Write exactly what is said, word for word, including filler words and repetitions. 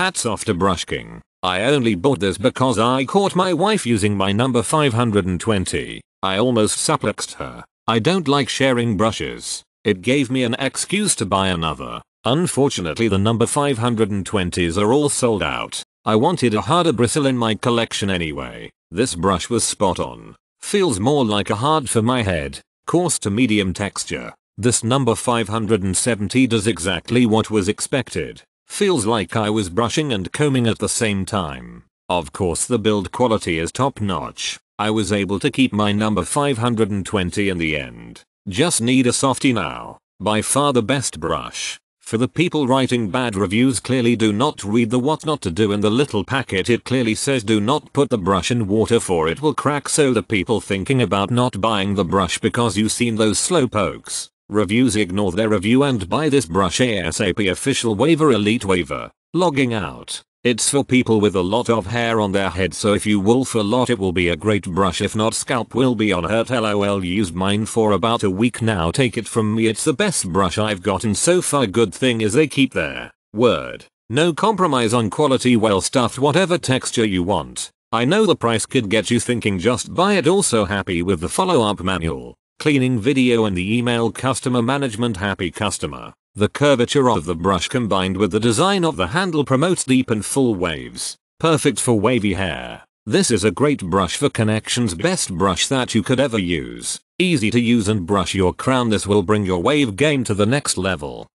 Hats off to Brush King. I only bought this because I caught my wife using my number five hundred twenty. I almost suplexed her. I don't like sharing brushes. It gave me an excuse to buy another. Unfortunately, the number five hundred twenties are all sold out. I wanted a harder bristle in my collection anyway. This brush was spot on. Feels more like a hard for my head, coarse to medium texture. This number five hundred seventy does exactly what was expected. Feels like I was brushing and combing at the same time. Of course, the build quality is top notch. I was able to keep my number five hundred twenty in the end. Just need a softie now. By far the best brush. For the people writing bad reviews, clearly do not read the what not to do in the little packet. It clearly says do not put the brush in water for it will crack, so the people thinking about not buying the brush because you've seen those slowpokes reviews, ignore their review and buy this brush ASAP. Official waiver, elite waiver. Logging out. It's for people with a lot of hair on their head, so if you wolf a lot it will be a great brush. If not, scalp will be on hurt. LOL. Used mine for about a week now. Take it from me, it's the best brush I've gotten so far. Good thing is they keep their word. No compromise on quality. Well stuffed, whatever texture you want. I know the price could get you thinking just buy it. Also happy with the follow-up manual, cleaning video and the email customer management. Happy customer. The curvature of the brush combined with the design of the handle promotes deep and full waves. Perfect for wavy hair. This is a great brush for connections. Best brush that you could ever use. Easy to use and brush your crown. This will bring your wave game to the next level.